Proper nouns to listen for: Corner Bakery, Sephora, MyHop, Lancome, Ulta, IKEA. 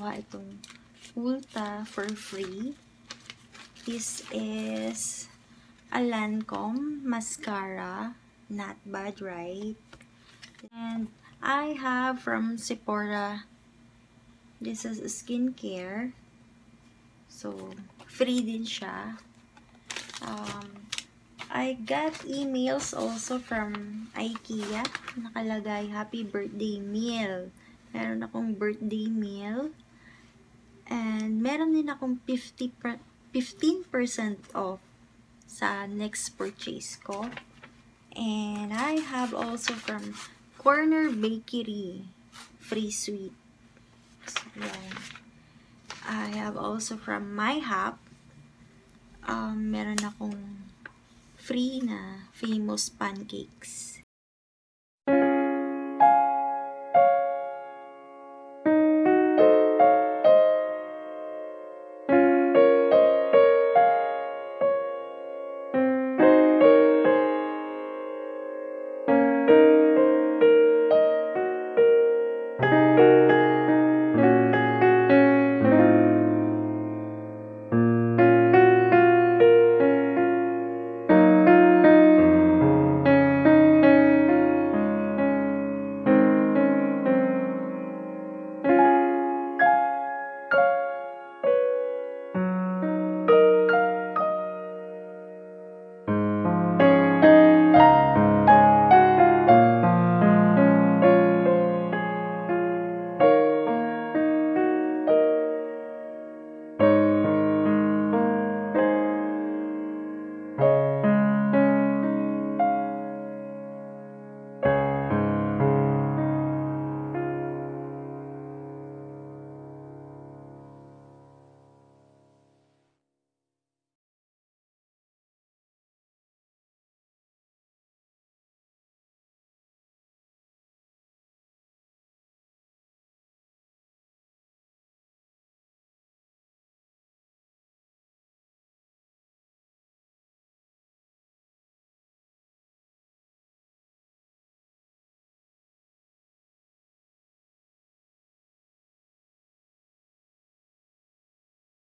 nakuha itong Ulta for free. This is a Lancome mascara. Not bad, right? And I have from Sephora, this is skincare. So, free din siya. I got emails also from IKEA. Nakalagay, happy birthday meal. Meron akong birthday meal. And meron din akong 15% off sa next purchase ko. And I have also from Corner Bakery, free sweet. So, yeah. I have also from MyHop. Meron akong free na famous pancakes.